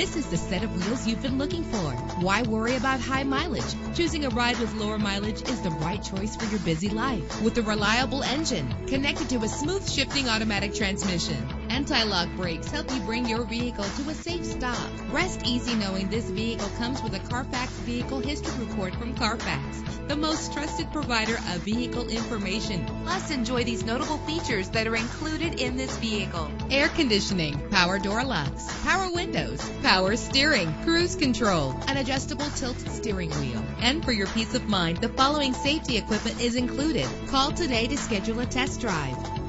This is the set of wheels you've been looking for. Why worry about high mileage? Choosing a ride with lower mileage is the right choice for your busy life. With a reliable engine connected to a smooth shifting automatic transmission, anti-lock brakes help you bring your vehicle to a safe stop. Rest easy knowing this vehicle comes with a Carfax Vehicle History Report from Carfax, the most trusted provider of vehicle information. Plus, enjoy these notable features that are included in this vehicle: air conditioning, power door locks, power windows, power steering, cruise control, an adjustable tilt steering wheel. And for your peace of mind, the following safety equipment is included. Call today to schedule a test drive.